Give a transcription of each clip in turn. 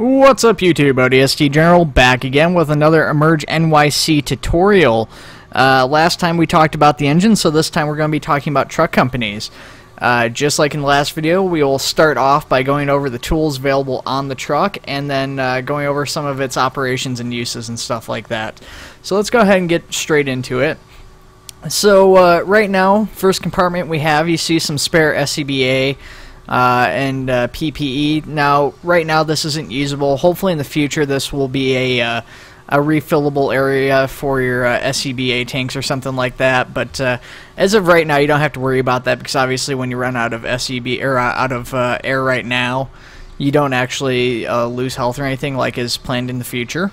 What's up YouTube, ODST General back again with another Emerge NYC tutorial. Last time we talked about the engine, so this time we're going to be talking about truck companies. Just like in the last video, we will start off by going over the tools available on the truck and then going over some of its operations and uses and stuff like that. So let's go ahead and get straight into it. So right now, first compartment we have, you see some spare SCBA and PPE. Now, right now this isn't usable. Hopefully in the future this will be a refillable area for your SCBA tanks or something like that. But as of right now, you don't have to worry about that because obviously when you run out of air right now, you don't actually lose health or anything like is planned in the future.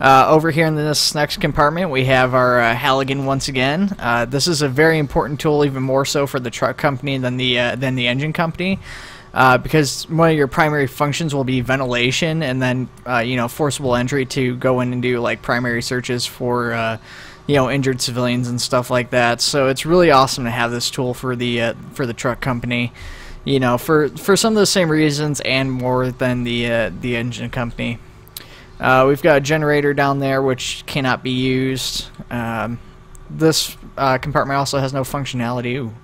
Over here in this next compartment, we have our Halligan once again. This is a very important tool, even more so for the truck company than the engine company, because one of your primary functions will be ventilation, and then you know, forcible entry to go in and do like primary searches for you know, injured civilians and stuff like that. So it's really awesome to have this tool for the truck company, you know, for some of the same reasons and more than the engine company. We've got a generator down there which cannot be used. This compartment also has no functionality. Ooh,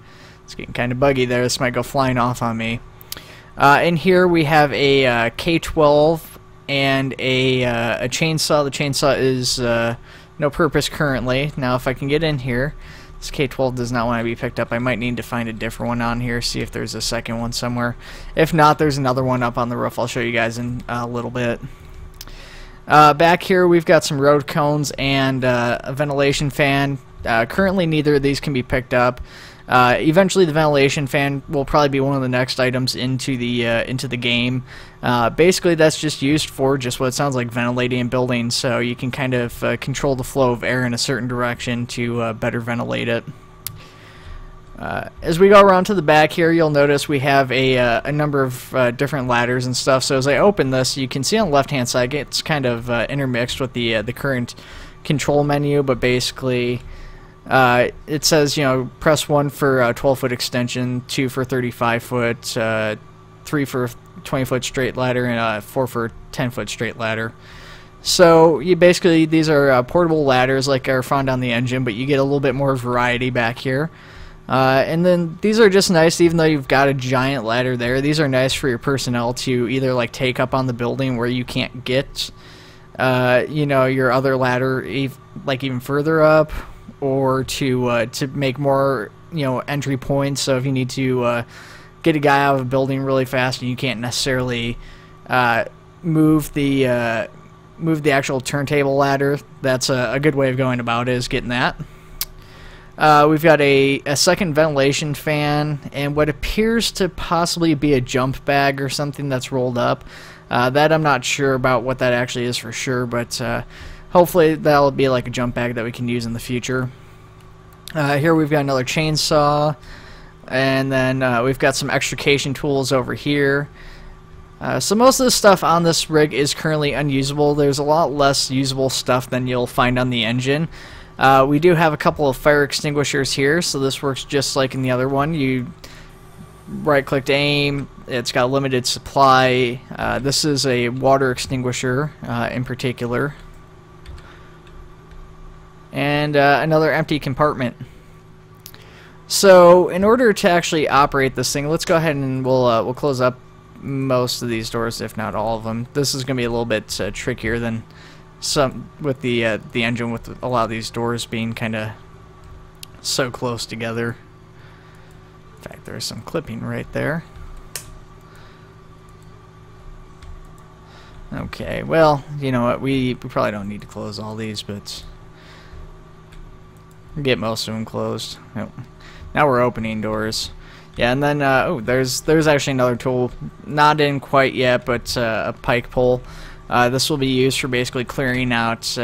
it's getting kind of buggy there. This might go flying off on me. In here we have a K-12 and a chainsaw. The chainsaw is no purpose currently. Now if I can get in here, this K-12 does not want to be picked up. I might need to find a different one on here, see if there's a second one somewhere. If not, there's another one up on the roof. I'll show you guys in a little bit. Back here we've got some road cones and a ventilation fan. Currently neither of these can be picked up. Eventually the ventilation fan will probably be one of the next items into the game. Basically that's just used for just what it sounds like, ventilating and building, so you can kind of control the flow of air in a certain direction to better ventilate it. As we go around to the back here, you'll notice we have a number of different ladders and stuff. So as I open this, you can see on the left-hand side it's kind of intermixed with the current control menu. But basically, it says, you know, press 1 for 12-foot extension, 2 for 35-foot, 3 for 20-foot straight ladder, and 4 for 10-foot straight ladder. So you basically, these are portable ladders like are found on the engine, but you get a little bit more variety back here. And then these are just nice, even though you've got a giant ladder there, these are nice for your personnel to either like take up on the building where you can't get, you know, your other ladder like even further up, or to make more, you know, entry points. So if you need to get a guy out of a building really fast and you can't necessarily move the actual turntable ladder, that's a good way of going about it, is getting that. We've got a second ventilation fan and what appears to possibly be a jump bag or something that's rolled up. That I'm not sure about what that actually is for sure, but hopefully that'll be like a jump bag that we can use in the future. Here we've got another chainsaw, and then we've got some extrication tools over here. So most of the stuff on this rig is currently unusable. There's a lot less usable stuff than you'll find on the engine. We do have a couple of fire extinguishers here, so this works just like in the other one. You right-click to aim, it's got limited supply. This is a water extinguisher in particular. And another empty compartment. So in order to actually operate this thing, let's go ahead and we'll close up most of these doors, if not all of them. This is going to be a little bit trickier than some with the engine, with a lot of these doors being kind of so close together. In fact, there's some clipping right there. Okay, well, you know what, we probably don't need to close all these, but we'll get most of them closed. Oh, now we're opening doors. Yeah, and then oh, there's actually another tool, not in quite yet, but a pike pole. This will be used for basically clearing out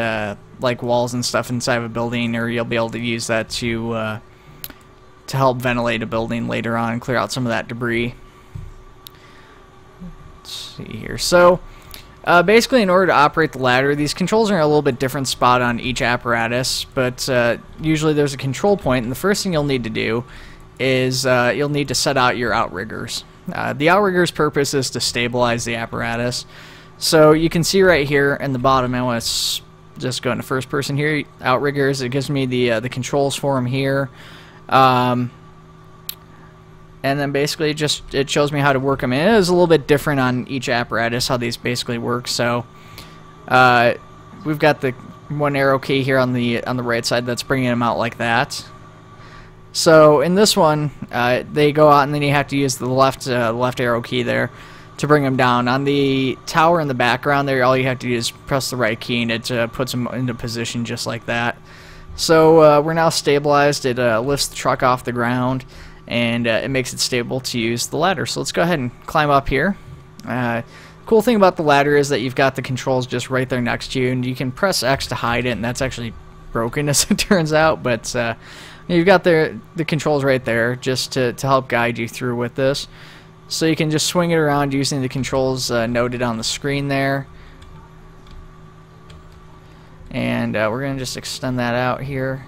like walls and stuff inside of a building, or you'll be able to use that to help ventilate a building later on and clear out some of that debris. Let's see here. So basically, in order to operate the ladder, these controls are in a little bit different spot on each apparatus, but usually there's a control point, and the first thing you'll need to do is you'll need to set out your outriggers. The outrigger's purpose is to stabilize the apparatus. So you can see right here in the bottom, I want to just go into first person here, outriggers. It gives me the controls for them here. And then basically just it shows me how to work them. And it is a little bit different on each apparatus how these basically work. So we've got the one arrow key here on the right side that's bringing them out like that. So in this one, they go out and then you have to use the left arrow key there to bring them down. On the tower in the background there, all you have to do is press the right key and it puts them into position just like that. So we're now stabilized. It lifts the truck off the ground and it makes it stable to use the ladder. So let's go ahead and climb up here. Cool thing about the ladder is that you've got the controls just right there next to you, and you can press X to hide it, and that's actually broken as it turns out, but you've got the controls right there just to help guide you through with this. So you can just swing it around using the controls noted on the screen there. And we're going to just extend that out here.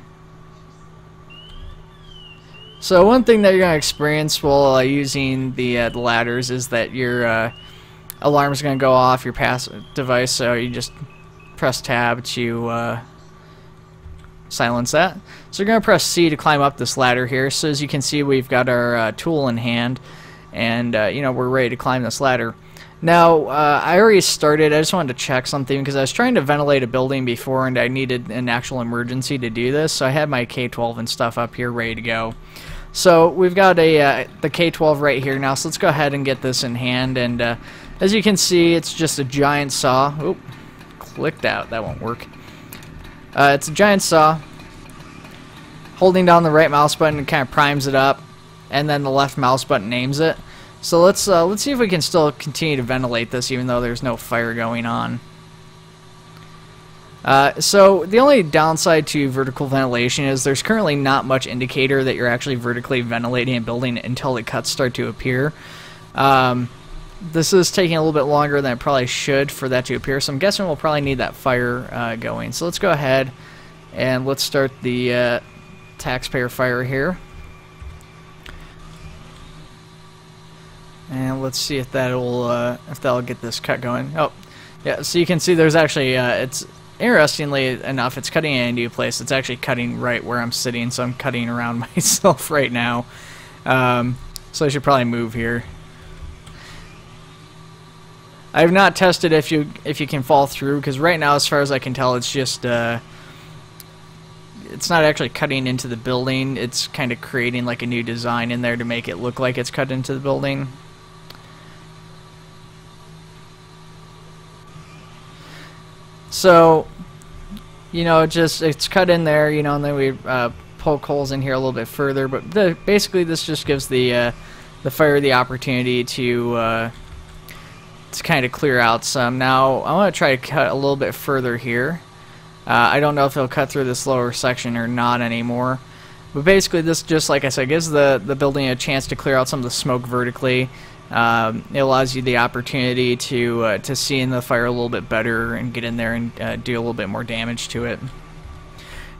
So one thing that you're going to experience while using the ladders is that your alarm is going to go off your passive device, so you just press tab to silence that. So you're going to press C to climb up this ladder here. So as you can see, we've got our tool in hand, and you know, we're ready to climb this ladder. Now I already started. I just wanted to check something because I was trying to ventilate a building before, and I needed an actual emergency to do this. So I had my K-12 and stuff up here ready to go. So we've got the K-12 right here now. So let's go ahead and get this in hand. And as you can see, it's just a giant saw. Oop, clicked out. That won't work. It's a giant saw. Holding down the right mouse button, it kind of primes it up, and then the left mouse button aims it. So let's see if we can still continue to ventilate this even though there's no fire going on. So the only downside to vertical ventilation is there's currently not much indicator that you're actually vertically ventilating a building until the cuts start to appear. This is taking a little bit longer than it probably should for that to appear, so I'm guessing we'll probably need that fire going. So let's go ahead and let's start the taxpayer fire here. And let's see if that'll get this cut going. Oh, yeah, so you can see there's actually, it's interestingly enough, it's cutting in a new place. It's actually cutting right where I'm sitting, so I'm cutting around myself right now. So I should probably move here. I've not tested if you can fall through, because right now, as far as I can tell, it's just it's not actually cutting into the building. It's kind of creating like a new design in there to make it look like it's cut into the building. So, you know, it's cut in there, you know, and then we poke holes in here a little bit further. But basically, this just gives the fire the opportunity to kind of clear out some. Now I want to try to cut a little bit further here. I don't know if it'll cut through this lower section or not anymore, but basically this, just like I said, gives the building a chance to clear out some of the smoke vertically. It allows you the opportunity to see in the fire a little bit better and get in there and do a little bit more damage to it.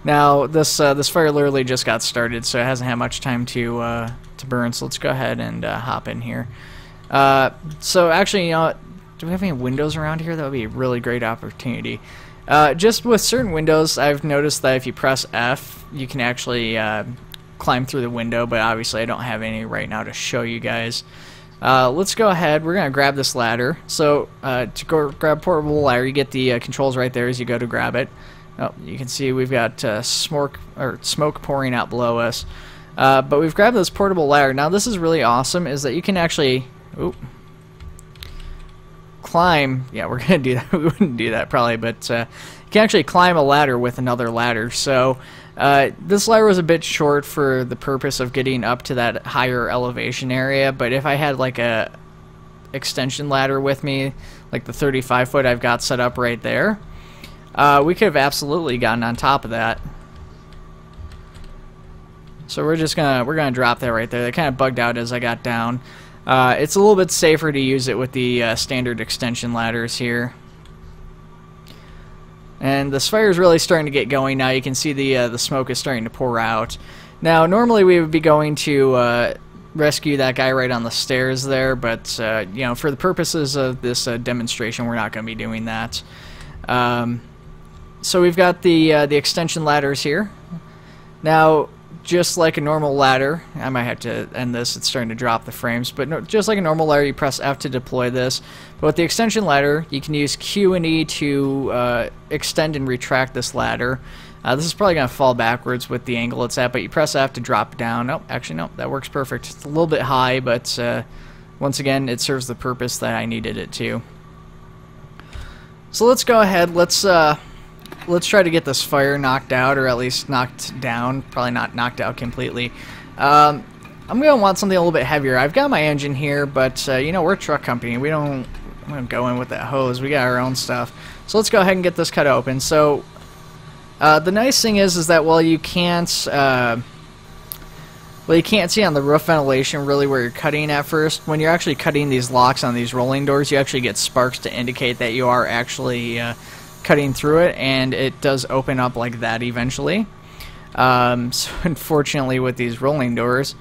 Now this fire literally just got started, so it hasn't had much time to burn. So let's go ahead and hop in here. So actually, you know, do we have any windows around here? That would be a really great opportunity. Just with certain windows, I've noticed that if you press F, you can actually climb through the window, but obviously I don't have any right now to show you guys. Let's go ahead. We're going to grab this ladder. So to go grab portable ladder, you get the controls right there as you go to grab it. Oh, you can see we've got smoke pouring out below us. But we've grabbed this portable ladder. Now this is really awesome, is that you can actually... Oop. Climb. Yeah, we're gonna do that. We wouldn't do that probably, but you can actually climb a ladder with another ladder. So this ladder was a bit short for the purpose of getting up to that higher elevation area. But if I had like a extension ladder with me, like the 35 foot I've got set up right there, we could have absolutely gotten on top of that. So we're gonna drop that right there. That kind of bugged out as I got down. It's a little bit safer to use it with the standard extension ladders here. And this fire is really starting to get going now. You can see the smoke is starting to pour out. Now normally we would be going to rescue that guy right on the stairs there, but you know, for the purposes of this demonstration, we're not going to be doing that. So we've got the extension ladders here. Now, just like a normal ladder, I might have to end this, it's starting to drop the frames, but no, just like a normal ladder, you press F to deploy this. But with the extension ladder, you can use Q and E to extend and retract this ladder. This is probably going to fall backwards with the angle it's at, but you press F to drop down. Oh, actually, no, that works perfect. It's a little bit high, but once again, it serves the purpose that I needed it to. So let's go ahead, let's try to get this fire knocked out, or at least knocked down. Probably not knocked out completely. I'm going to want something a little bit heavier. I've got my engine here, but you know, we're a truck company. We don't go in with that hose. We got our own stuff. So let's go ahead and get this cut open. So the nice thing is that while you can't well, you can't see on the roof ventilation really where you're cutting at first. When you're actually cutting these locks on these rolling doors, you actually get sparks to indicate that you are actually cutting through it, and it does open up like that eventually. So unfortunately with these rolling doors,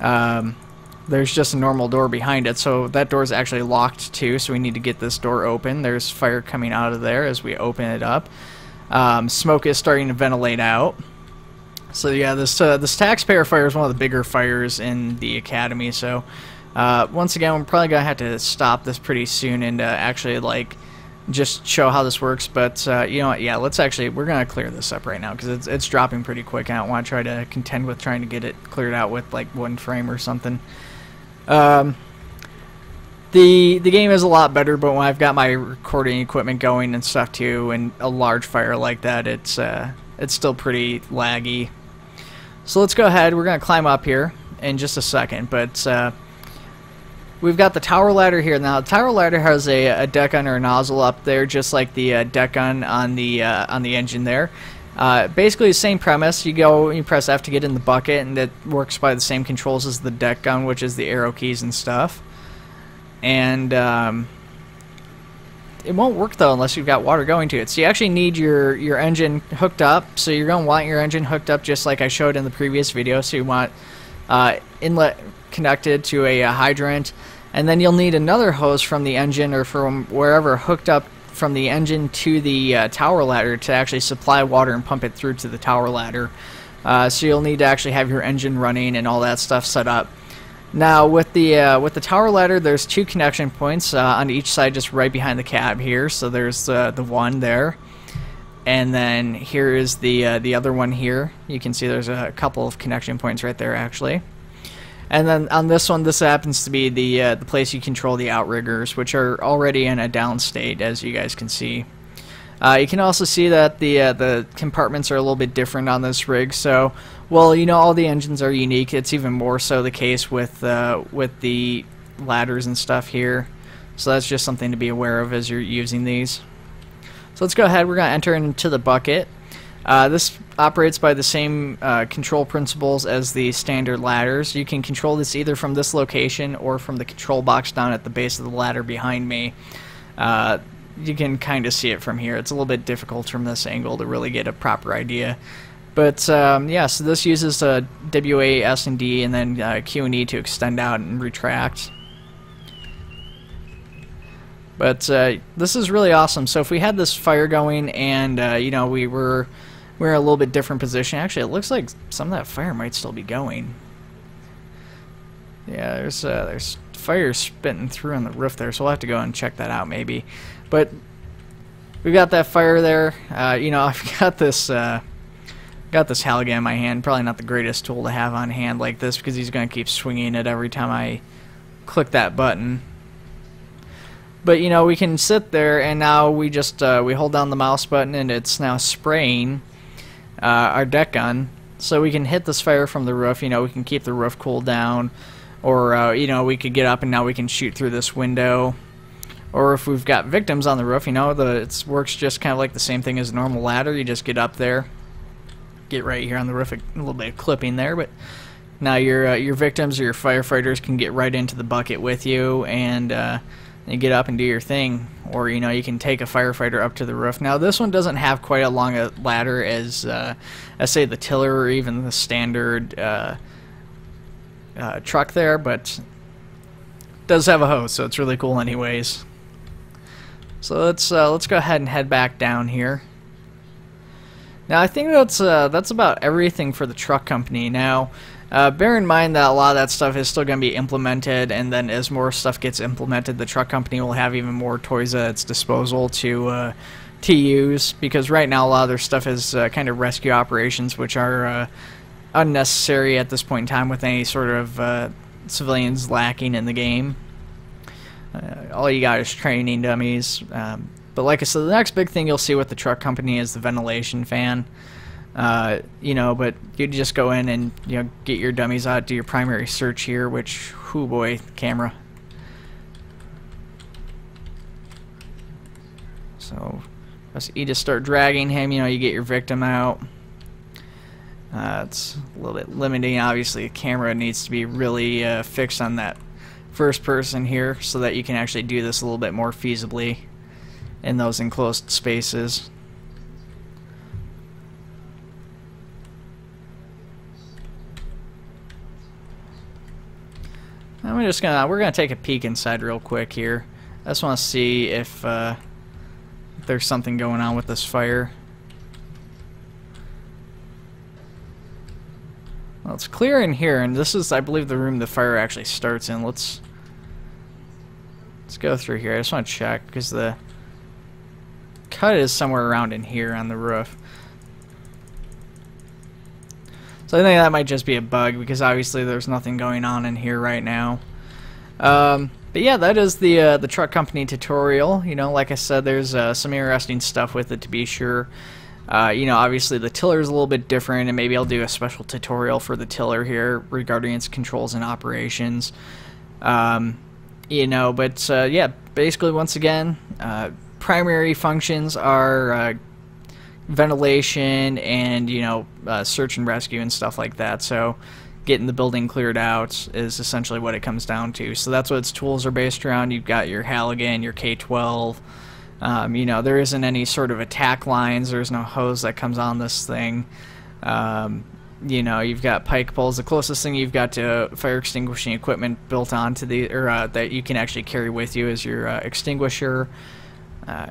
there's just a normal door behind it, so that door is actually locked too, so we need to get this door open. There's fire coming out of there as we open it up. Smoke is starting to ventilate out. So yeah, this taxpayer fire is one of the bigger fires in the academy. So once again, I'm probably gonna have to stop this pretty soon and actually like just show how this works. But you know what? Yeah, let's actually, we're gonna clear this up right now because it's dropping pretty quick. I don't want to try to contend with trying to get it cleared out with like one frame or something. The game is a lot better, but when I've got my recording equipment going and stuff too, and a large fire like that, it's still pretty laggy. So let's go ahead, we're going to climb up here in just a second, but we've got the tower ladder here. Now the tower ladder has a deck gun or a nozzle up there, just like the deck gun on the engine there. Basically the same premise, you go and you press F to get in the bucket, and it works by the same controls as the deck gun, which is the arrow keys and stuff. And it won't work though unless you've got water going to it. So you actually need your engine hooked up. So you're going to want your engine hooked up just like I showed in the previous video. So you want inlet connected to a hydrant, and then you'll need another hose from the engine or from wherever hooked up from the engine to the tower ladder to actually supply water and pump it through to the tower ladder. So you'll need to actually have your engine running and all that stuff set up. Now with the tower ladder, there's two connection points on each side, just right behind the cab here. So there's the one there, and then here is the other one here. You can see there's a couple of connection points right there actually. And then on this one, this happens to be the place you control the outriggers, which are already in a down state, as you guys can see. You can also see that the compartments are a little bit different on this rig. So, well, you know, all the engines are unique. It's even more so the case with the ladders and stuff here. So that's just something to be aware of as you're using these. So let's go ahead. We're going to enter into the bucket. This operates by the same control principles as the standard ladders. You can control this either from this location or from the control box down at the base of the ladder behind me. You can kind of see it from here. It's a little bit difficult from this angle to really get a proper idea, but yeah, so this uses WA, S and D, and then Q and E to extend out and retract. But this is really awesome. So if we had this fire going and you know, we were in a little bit different position. Actually, it looks like some of that fire might still be going. Yeah, there's fire spitting through on the roof there, so we'll have to go and check that out maybe. But we've got that fire there. You know, I've got this Halligan in my hand. Probably not the greatest tool to have on hand like this, because he's going to keep swinging it every time I click that button. But you know, we can sit there, and now we just we hold down the mouse button, and it's now spraying our deck gun. So we can hit this fire from the roof. You know, we can keep the roof cooled down, or you know, we could get up and now we can shoot through this window. Or if we've got victims on the roof, you know, it works just kind of like the same thing as a normal ladder. You just get up there, get right here on the roof, a little bit of clipping there, but now your victims or your firefighters can get right into the bucket with you, and you get up and do your thing. Or you know, you can take a firefighter up to the roof. Now this one doesn't have quite as long a ladder as say the tiller or even the standard truck there, but it does have a hose, so it's really cool anyways. So let's go ahead and head back down here. Now I think that's about everything for the truck company. Now bear in mind that a lot of that stuff is still going to be implemented, and then as more stuff gets implemented, the truck company will have even more toys at its disposal to use, because right now a lot of their stuff is kind of rescue operations, which are unnecessary at this point in time with any sort of civilians lacking in the game. All you got is training dummies. But like I said, the next big thing you'll see with the truck company is the ventilation fan. You know, but you just go in and, you know, get your dummies out, do your primary search here, which, oh boy, camera. So, you just start dragging him, you know, you get your victim out. It's a little bit limiting, obviously. The camera needs to be really fixed on that first person here so that you can actually do this a little bit more feasibly in those enclosed spaces. I'm just gonna, we're gonna take a peek inside real quick here. I just want to see if there's something going on with this fire. Well, it's clear in here, and this is, I believe, the room the fire actually starts in. Let's go through here. I just want to check because the cut is somewhere around in here on the roof. So I think that might just be a bug, because obviously there's nothing going on in here right now. But yeah, that is the truck company tutorial. You know, like I said, there's some interesting stuff with it to be sure. You know, obviously the tiller is a little bit different, and maybe I'll do a special tutorial for the tiller here regarding its controls and operations. You know, but yeah, basically once again, primary functions are ventilation and, you know, search and rescue and stuff like that. So getting the building cleared out is essentially what it comes down to. So that's what its tools are based around. You've got your Halligan, your K-12. You know, there isn't any sort of attack lines. There's no hose that comes on this thing. You know, you've got pike poles. The closest thing you've got to fire extinguishing equipment built onto the, or that you can actually carry with you is your extinguisher.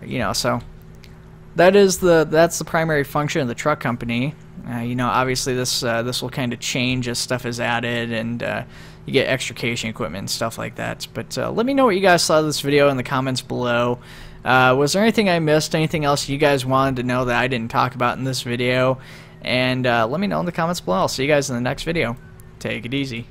You know, so that's the primary function of the truck company. You know, obviously this will kind of change as stuff is added, and you get extrication equipment and stuff like that. But let me know what you guys thought of this video in the comments below. Was there anything I missed, anything else you guys wanted to know that I didn't talk about in this video? And let me know in the comments below. I'll see you guys in the next video. Take it easy.